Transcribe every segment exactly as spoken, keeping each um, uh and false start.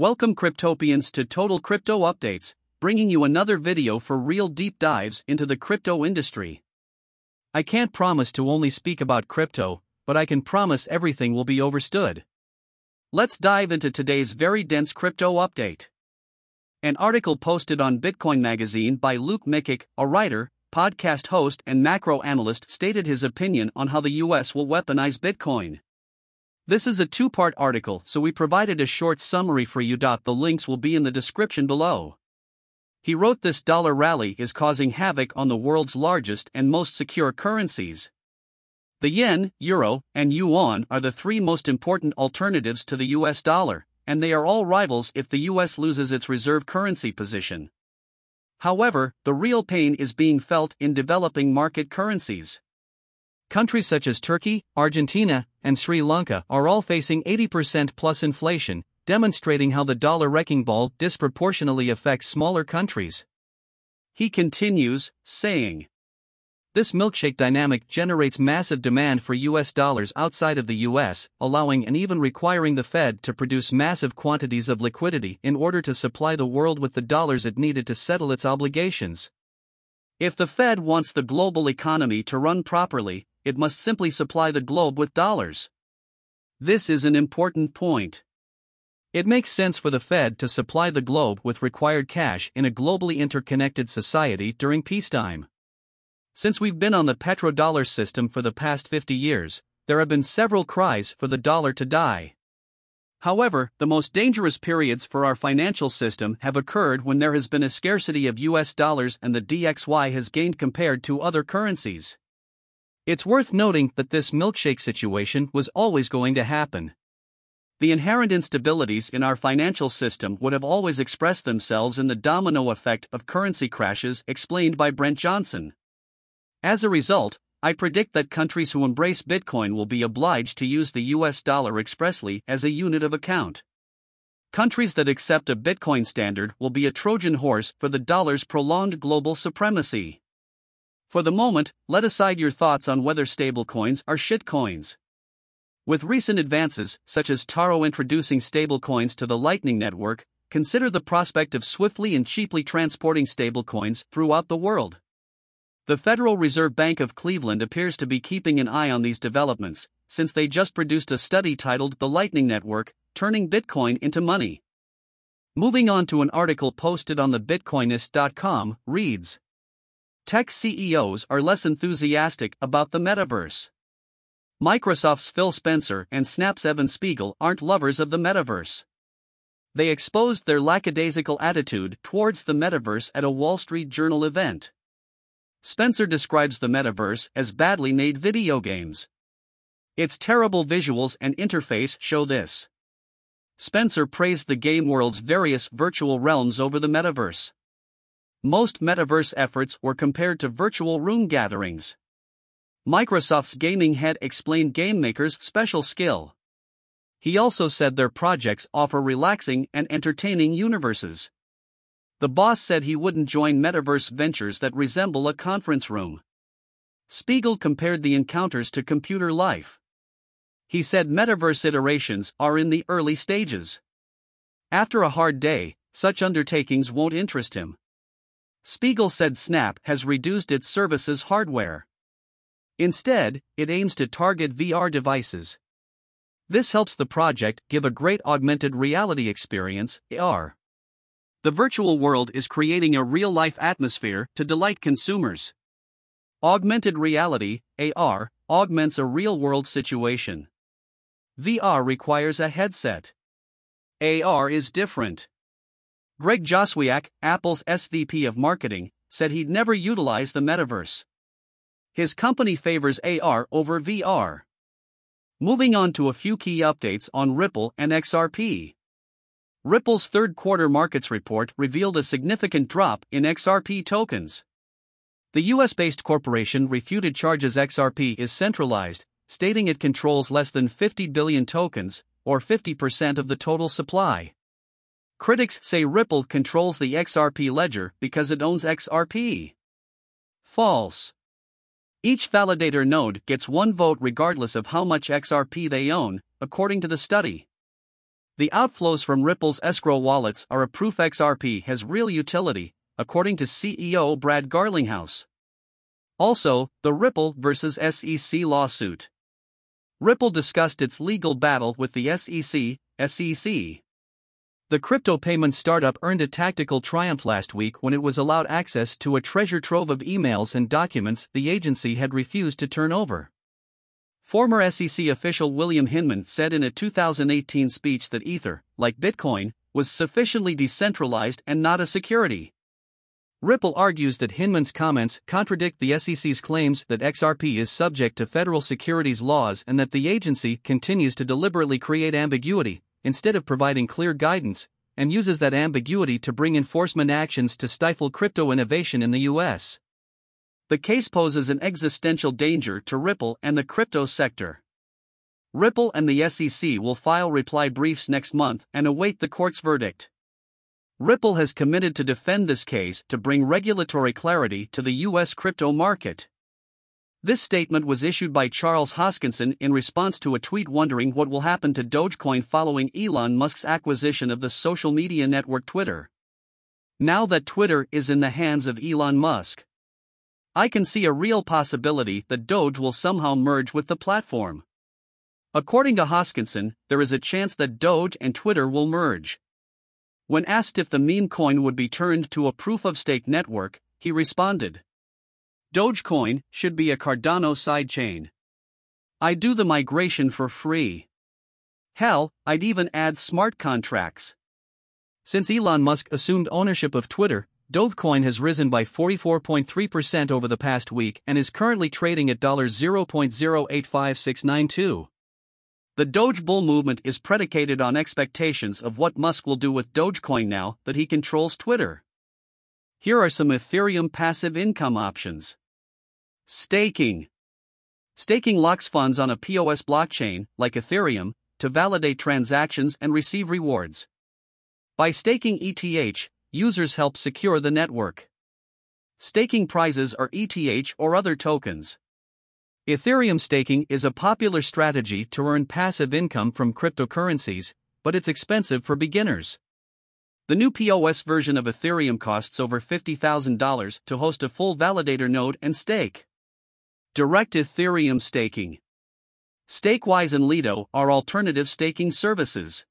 Welcome Cryptopians to Total Crypto Updates, bringing you another video for real deep dives into the crypto industry. I can't promise to only speak about crypto, but I can promise everything will be overstood. Let's dive into today's very dense crypto update. An article posted on Bitcoin Magazine by Luke Mickic, a writer, podcast host and macro analyst, stated his opinion on how the U S will weaponize Bitcoin. This is a two-part article, so we provided a short summary for you. The links will be in the description below. He wrote, "This dollar rally is causing havoc on the world's largest and most secure currencies. The yen, euro, and yuan are the three most important alternatives to the U S dollar, and they are all rivals if the U S loses its reserve currency position. However, the real pain is being felt in developing market currencies. Countries such as Turkey, Argentina, and Sri Lanka are all facing eighty percent plus inflation, demonstrating how the dollar wrecking ball disproportionately affects smaller countries." He continues, saying, "This milkshake dynamic generates massive demand for U S dollars outside of the U S, allowing and even requiring the Fed to produce massive quantities of liquidity in order to supply the world with the dollars it needed to settle its obligations. If the Fed wants the global economy to run properly, it must simply supply the globe with dollars. This is an important point. It makes sense for the Fed to supply the globe with required cash in a globally interconnected society during peacetime. Since we've been on the petrodollar system for the past fifty years, there have been several cries for the dollar to die. However, the most dangerous periods for our financial system have occurred when there has been a scarcity of U S dollars and the D X Y has gained compared to other currencies. It's worth noting that this milkshake situation was always going to happen. The inherent instabilities in our financial system would have always expressed themselves in the domino effect of currency crashes," explained by Brent Johnson. "As a result, I predict that countries who embrace Bitcoin will be obliged to use the U S dollar expressly as a unit of account. Countries that accept a Bitcoin standard will be a Trojan horse for the dollar's prolonged global supremacy. For the moment, let aside your thoughts on whether stablecoins are shitcoins. With recent advances, such as Taro introducing stablecoins to the Lightning Network, consider the prospect of swiftly and cheaply transporting stablecoins throughout the world. The Federal Reserve Bank of Cleveland appears to be keeping an eye on these developments, since they just produced a study titled The Lightning Network, Turning Bitcoin into Money." Moving on to an article posted on the bitcoinist dot com, reads, "Tech C E Os are less enthusiastic about the metaverse. Microsoft's Phil Spencer and Snap's Evan Spiegel aren't lovers of the metaverse. They exposed their lackadaisical attitude towards the metaverse at a Wall Street Journal event. Spencer describes the metaverse as badly made video games. Its terrible visuals and interface show this. Spencer praised the game world's various virtual realms over the metaverse. Most metaverse efforts were compared to virtual room gatherings. Microsoft's gaming head explained game makers' special skill. He also said their projects offer relaxing and entertaining universes. The boss said he wouldn't join metaverse ventures that resemble a conference room. Spiegel compared the encounters to computer life. He said metaverse iterations are in the early stages. After a hard day, such undertakings won't interest him. Spiegel said Snap has reduced its services hardware. Instead, it aims to target V R devices. This helps the project give a great augmented reality experience, A R. The virtual world is creating a real-life atmosphere to delight consumers. Augmented reality, A R, augments a real-world situation. V R requires a headset. A R is different." Greg Joswiak, Apple's S V P of marketing, said he'd never utilize the metaverse. His company favors A R over V R. Moving on to a few key updates on Ripple and X R P. Ripple's third-quarter markets report revealed a significant drop in X R P tokens. The U S-based corporation refuted charges X R P is centralized, stating it controls less than fifty billion tokens, or fifty percent of the total supply. Critics say Ripple controls the X R P ledger because it owns X R P. False. Each validator node gets one vote regardless of how much X R P they own, according to the study. The outflows from Ripple's escrow wallets are a proof X R P has real utility, according to C E O Brad Garlinghouse. Also, the Ripple versus S E C lawsuit. Ripple discussed its legal battle with the S E C. The crypto payment startup earned a tactical triumph last week when it was allowed access to a treasure trove of emails and documents the agency had refused to turn over. Former S E C official William Hinman said in a two thousand eighteen speech that Ether, like Bitcoin, was sufficiently decentralized and not a security. Ripple argues that Hinman's comments contradict the S E C's claims that X R P is subject to federal securities laws and that the agency continues to deliberately create ambiguity instead of providing clear guidance, and uses that ambiguity to bring enforcement actions to stifle crypto innovation in the U S. The case poses an existential danger to Ripple and the crypto sector. Ripple and the S E C will file reply briefs next month and await the court's verdict. Ripple has committed to defend this case to bring regulatory clarity to the U S crypto market. This statement was issued by Charles Hoskinson in response to a tweet wondering what will happen to Dogecoin following Elon Musk's acquisition of the social media network Twitter. Now that Twitter is in the hands of Elon Musk, I can see a real possibility that Doge will somehow merge with the platform. According to Hoskinson, there is a chance that Doge and Twitter will merge. When asked if the meme coin would be turned to a proof-of-stake network, he responded, "Dogecoin should be a Cardano sidechain. I do the migration for free. Hell, I'd even add smart contracts." Since Elon Musk assumed ownership of Twitter, Dogecoin has risen by forty-four point three percent over the past week and is currently trading at zero point zero eight five six nine two. The Doge bull movement is predicated on expectations of what Musk will do with Dogecoin now that he controls Twitter. Here are some Ethereum passive income options. Staking. Staking locks funds on a P O S blockchain, like Ethereum, to validate transactions and receive rewards. By staking E T H, users help secure the network. Staking prizes are E T H or other tokens. Ethereum staking is a popular strategy to earn passive income from cryptocurrencies, but it's expensive for beginners. The new P O S version of Ethereum costs over fifty thousand dollars to host a full validator node and stake. Direct Ethereum staking. Stakewise and Lido are alternative staking services.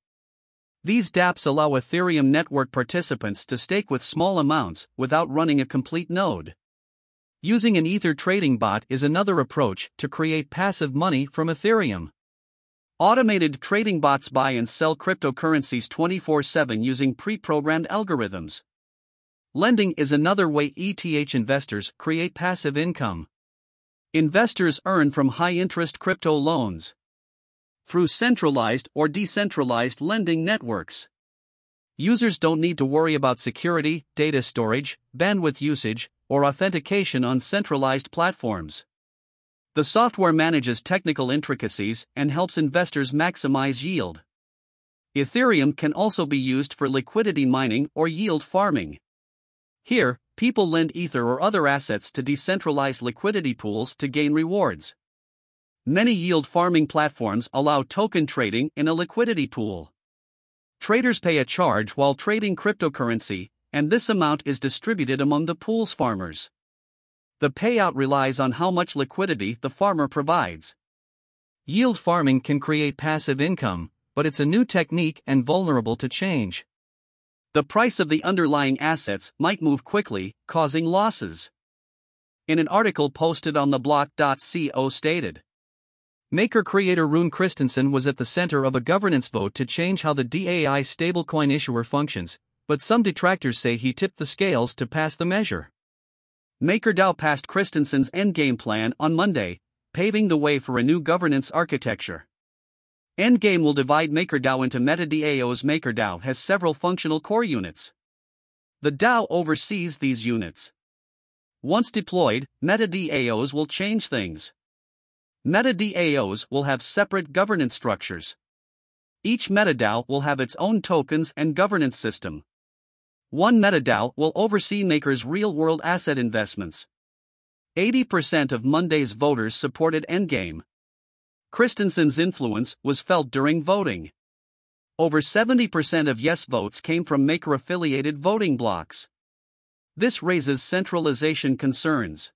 These dApps allow Ethereum network participants to stake with small amounts without running a complete node. Using an Ether trading bot is another approach to create passive money from Ethereum. Automated trading bots buy and sell cryptocurrencies twenty-four seven using pre-programmed algorithms. Lending is another way E T H investors create passive income. Investors earn from high-interest crypto loans through centralized or decentralized lending networks. Users don't need to worry about security, data storage, bandwidth usage, or authentication on centralized platforms. The software manages technical intricacies and helps investors maximize yield. Ethereum can also be used for liquidity mining or yield farming. Here, people lend Ether or other assets to decentralized liquidity pools to gain rewards. Many yield farming platforms allow token trading in a liquidity pool. Traders pay a charge while trading cryptocurrency, and this amount is distributed among the pool's farmers. The payout relies on how much liquidity the farmer provides. Yield farming can create passive income, but it's a new technique and vulnerable to change. The price of the underlying assets might move quickly, causing losses. In an article posted on the block dot co stated, Maker creator Rune Christensen was at the center of a governance vote to change how the D A I stablecoin issuer functions, but some detractors say he tipped the scales to pass the measure. MakerDAO passed Christensen's Endgame plan on Monday, paving the way for a new governance architecture. Endgame will divide MakerDAO into MetaDAOs. MakerDAO has several functional core units. The DAO oversees these units. Once deployed, MetaDAOs will change things. MetaDAOs will have separate governance structures. Each MetaDAO will have its own tokens and governance system. One MetaDAO will oversee Maker's real-world asset investments. eighty percent of Monday's voters supported Endgame. Christensen's influence was felt during voting. Over seventy percent of yes votes came from Maker-affiliated voting blocs. This raises centralization concerns.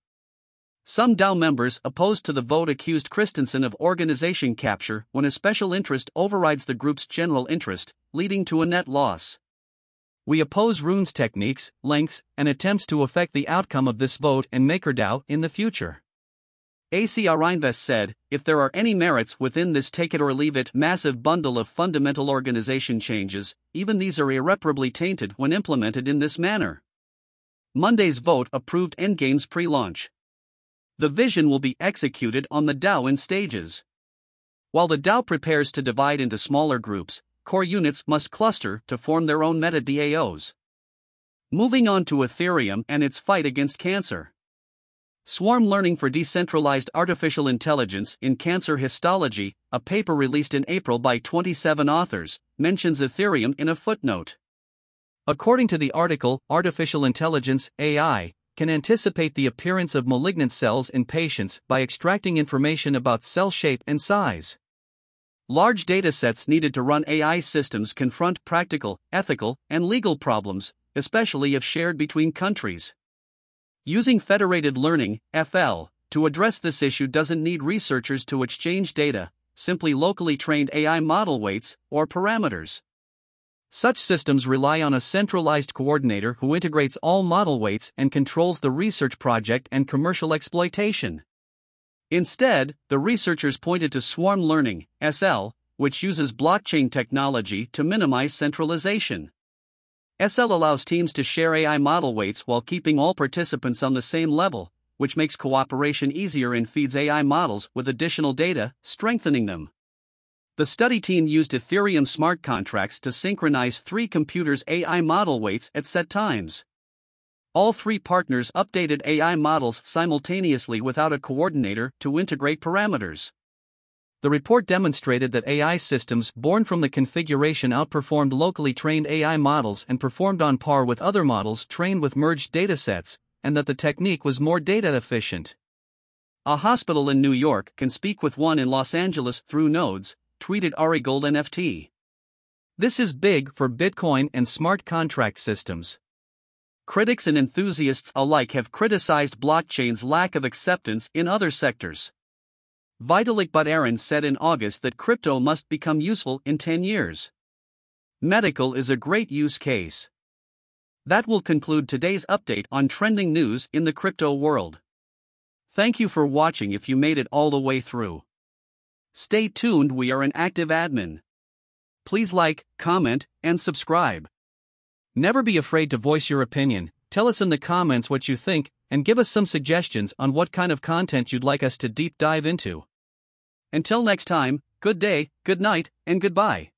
Some DAO members opposed to the vote accused Christensen of organization capture when a special interest overrides the group's general interest, leading to a net loss. We oppose Rune's techniques, lengths, and attempts to affect the outcome of this vote and MakerDAO in the future. A C R Invest said, if there are any merits within this take-it-or-leave-it massive bundle of fundamental organization changes, even these are irreparably tainted when implemented in this manner. Monday's vote approved Endgame's pre-launch. The vision will be executed on the DAO in stages. While the DAO prepares to divide into smaller groups, core units must cluster to form their own MetaDAOs. Moving on to Ethereum and its fight against cancer. Swarm Learning for Decentralized Artificial Intelligence in Cancer Histology, a paper released in April by twenty-seven authors, mentions Ethereum in a footnote. According to the article, artificial intelligence, A I, can anticipate the appearance of malignant cells in patients by extracting information about cell shape and size. Large datasets needed to run A I systems confront practical, ethical, and legal problems, especially if shared between countries. Using federated learning, F L, to address this issue doesn't need researchers to exchange data, simply locally trained A I model weights or parameters. Such systems rely on a centralized coordinator who integrates all model weights and controls the research project and commercial exploitation. Instead, the researchers pointed to Swarm Learning, S L, which uses blockchain technology to minimize centralization. S L allows teams to share A I model weights while keeping all participants on the same level, which makes cooperation easier and feeds A I models with additional data, strengthening them. The study team used Ethereum smart contracts to synchronize three computers' A I model weights at set times. All three partners updated A I models simultaneously without a coordinator to integrate parameters. The report demonstrated that A I systems born from the configuration outperformed locally trained A I models and performed on par with other models trained with merged datasets, and that the technique was more data efficient. A hospital in New York can speak with one in Los Angeles through nodes, tweeted Ari Gold N F T. This is big for Bitcoin and smart contract systems. Critics and enthusiasts alike have criticized blockchain's lack of acceptance in other sectors. Vitalik Buterin said in August that crypto must become useful in ten years. Medical is a great use case. That will conclude today's update on trending news in the crypto world. Thank you for watching if you made it all the way through. Stay tuned, we are an active admin. Please like, comment, and subscribe. Never be afraid to voice your opinion, tell us in the comments what you think, and give us some suggestions on what kind of content you'd like us to deep dive into. Until next time, good day, good night, and goodbye.